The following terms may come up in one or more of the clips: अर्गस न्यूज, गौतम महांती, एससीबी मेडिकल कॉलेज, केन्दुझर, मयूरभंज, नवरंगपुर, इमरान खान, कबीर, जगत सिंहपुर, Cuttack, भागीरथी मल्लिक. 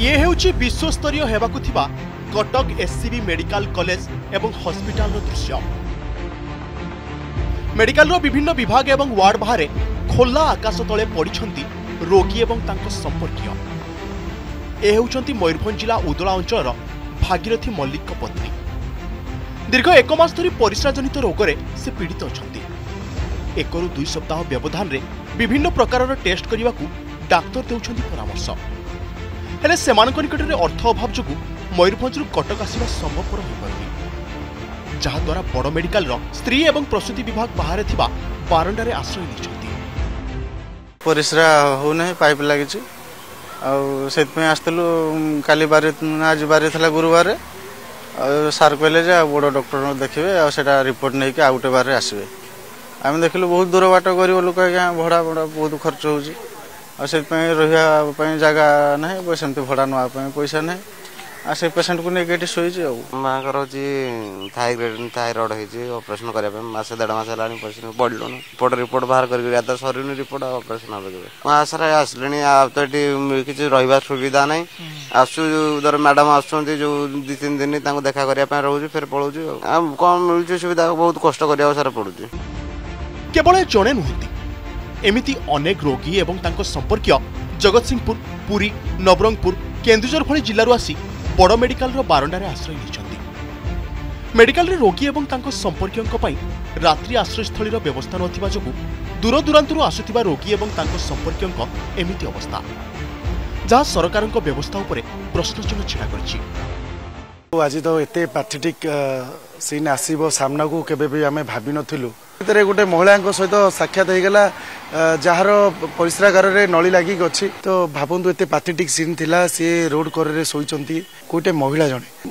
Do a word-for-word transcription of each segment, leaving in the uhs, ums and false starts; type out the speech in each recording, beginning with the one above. ये हेउची विश्वस्तरीय हेबाकु थिबा कटक एससीबी मेडिकल कॉलेज एवं हॉस्पिटल रो दृश्य। मेडिकल रो विभिन्न विभाग एवं वार्ड बाहर खोला आकाश तले पड़िछंती रोगी एवं तांको संपर्कीय। ए हेउचंती मयूरभंज जिला उदला अंचल भागीरथी मल्लिक को पत्नी दीर्घ एक मास धरी परिस्रा जनित रोगरे से पीड़ित अछंती। एकरु दुई सप्ताह व्यवधान रे विभिन्न प्रकारर टेस्ट करिवाकू डाक्टर देउछंती परामर्श। हेले सेमानक निकटरे अर्थ अभाव जोगु मयूरभंजरु कटक आसिबा संभवपर होइपारनी, जहा द्वारा बड़ मेडिकल रो स्त्री एवं प्रसूति विभाग बाहर थिबा बारंडारे आश्रय लिछंती। परिसरा होने पाइप लागिछि आ सेत में आस्तलु काली बारे आज बारे थला गुरुवार सार कहले जे बड़ डॉक्टर देखिबे आ सेटा रिपोर्ट नै के आउटे बारे आसीबे। आमे देखिलु बहुत दूर बाट गरीब लोक आ भड़ा भड़ा बहुत खर्च होउछि आ से रही जगह ना सेमती भड़ा नाप पैसा ना आ से पेसेंट को लेकिन ये शोची माँ का थायराइड थायराइड ऑपरेशन करने मसे देढ़ मस है पड़लुन रिपोर्ट रिपोर्ट बाहर कर सर रिपोर्ट ऑपरेशन हम आशा आसले तो ये किसी रहा सुविधा ना आसू धर मैडम आसो दी तीन दिन देखा करने रोचे फिर पलाऊँ कम मिलूँ सुविधा बहुत कष्ट सारा पड़ू। केवल जड़े नुहति एमिति अनेक रोगी एवं तांको संपर्कीय जगत सिंहपुर पुरी नवरंगपुर केन्दुझर भली जिल्लारू आसी बड़ मेडिकल रो बारंडारे आश्रय लेछंती। मेडिकल रे रोगी एवं तांको संपर्कीयंको पई रात्रि आश्रय स्थली रो व्यवस्था नथिबा जोगु दूर दूरांतरू आसुथिबा रोगी एवं तांको संपर्कीयंको एमिति अवस्था, जहा सरकारंको व्यवस्था उपरे प्रश्नचिन्ह छिड़ा करछि। आज तो एते पैथेटिक सीन आसीबो सामना को केबे भी हमें भाबी नथिलु। तेरे गोटे महिला सहित साक्षात होगा जार परिश्रागार नली लग तो भावतु एत पैथेटिक सीन थिला सी रोड कोरे शोचंती गोटे महिला जड़े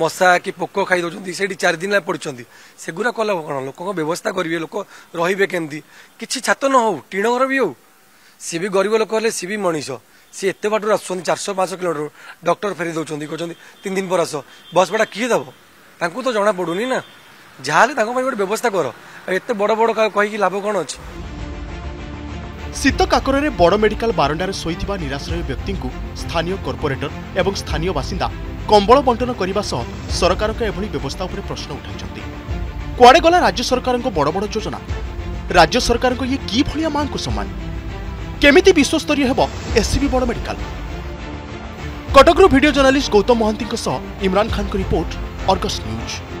मशा कि पोक खाई दौरान से चार दिन पड़ते सेगुरा कल कौन लोक व्यवस्था करेंगे लोक रे केमती किसी छात न हो टीण घर भी हो सी भी गरीब लोक हेल्ले सी भी मनीष सी एत बाटर आस चार शौ पाँच किलोमीटर डॉक्टर फेरी दौरान कहते तीन दिन पर आस बस भाड़ा किए दब ताकू तो जना पड़ूनी ना जहाँ गोटे व्यवस्था कर एते बड़ बड़ कहीं लाभ कौन अच्छे। शीत काकर बड़ मेडिकल बारंडार शोईथिबा निराश्रय व्यक्ति को स्थानीय कॉर्पोरेटर एवं स्थानीय बासिंदा कंबल बंटन करने सरकार के एभली व्यवस्था उपर प्रश्न उठाई कुआड़े गला राज्य सरकार को बड़ बड़ योजना राज्य सरकार को ये कि भलिया मांग को सम्मान केमिति विश्वस्तरीय हेबो एससीबी बड़ मेडिकल। कटकरू video journalist गौतम महांती इमरान खान report अर्गस न्यूज।